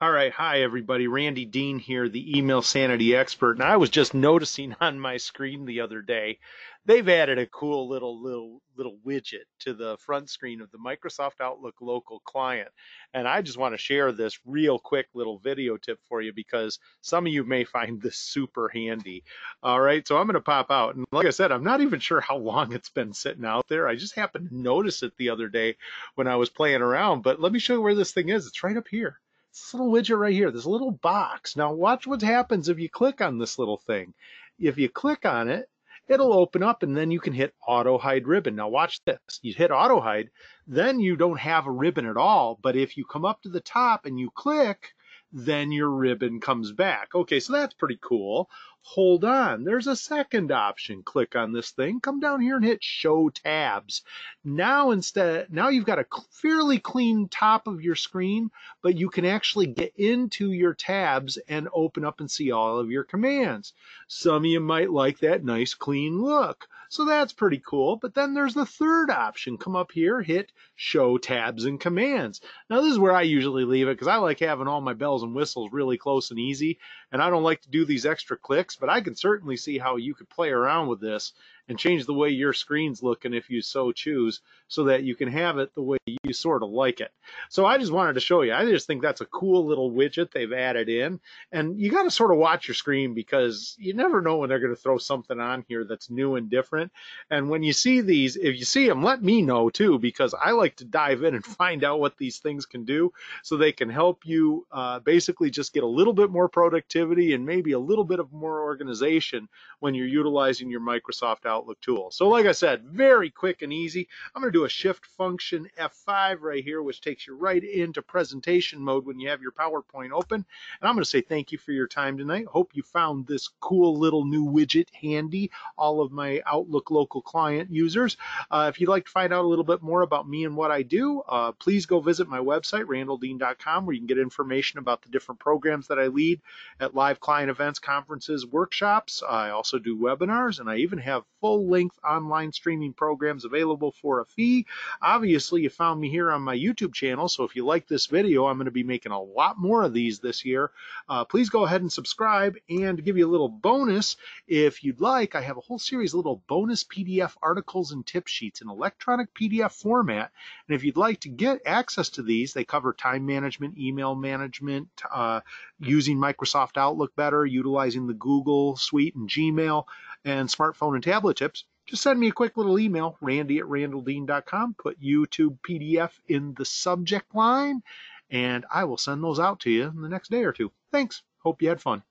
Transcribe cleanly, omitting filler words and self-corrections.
All right. Hi, everybody. Randy Dean here, the email sanity expert. And I was just noticing on my screen the other day, they've added a cool little widget to the front screen of the Microsoft Outlook local client. And I just want to share this real quick little video tip for you because some of you may find this super handy. All right. So I'm going to pop out. And like I said, I'm not even sure how long it's been sitting out there. I just happened to notice it the other day when I was playing around. But let me show you where this thing is. It's right up here. This little widget right here, this little box. Now watch what happens if you click on this little thing. If you click on it, it'll open up and then you can hit auto hide ribbon. Now watch this. You hit auto hide, then you don't have a ribbon at all. But if you come up to the top and you click, then your ribbon comes back. Okay, so that's pretty cool. Hold on. There's a second option. Click on this thing. Come down here and hit Show Tabs. Now you've got a fairly clean top of your screen, but you can actually get into your tabs and open up and see all of your commands. Some of you might like that nice clean look. So that's pretty cool. But then there's the third option. Come up here, hit Show Tabs and Commands. Now this is where I usually leave it because I like having all my bells and whistles really close and easy. And I don't like to do these extra clicks, but I can certainly see how you could play around with this and change the way your screen's looking if you so choose so that you can have it the way you sort of like it. So I just wanted to show you. I just think that's a cool little widget they've added in. And you got to sort of watch your screen because you never know when they're going to throw something on here that's new and different. And when you see these, if you see them, let me know too, because I like to dive in and find out what these things can do so they can help you basically just get a little bit more productivity and maybe a little bit of more organization when you're utilizing your Microsoft Outlook tool. So like I said, very quick and easy. I'm going to do a shift function F5 right here, which takes you right into presentation mode when you have your PowerPoint open. And I'm going to say thank you for your time tonight. Hope you found this cool little new widget handy, all of my Outlook local client users. If you'd like to find out a little bit more about me and what I do, please go visit my website, RandallDean.com, where you can get information about the different programs that I lead at live client events, conferences, workshops. I also do webinars, and I even have full-length online streaming programs available for a fee. Obviously, you found me here on my YouTube channel, so if you like this video, I'm going to be making a lot more of these this year. Please go ahead and subscribe, and to give you a little bonus, if you'd like, I have a whole series of little bonus PDF articles and tip sheets in electronic PDF format, and if you'd like to get access to these, they cover time management, email management, using Microsoft Outlook better, utilizing the Google Suite and Gmail, and smartphone and tablet tips. Just send me a quick little email, randy@randalldean.com, put YouTube PDF in the subject line, and I will send those out to you in the next day or two. Thanks. Hope you had fun.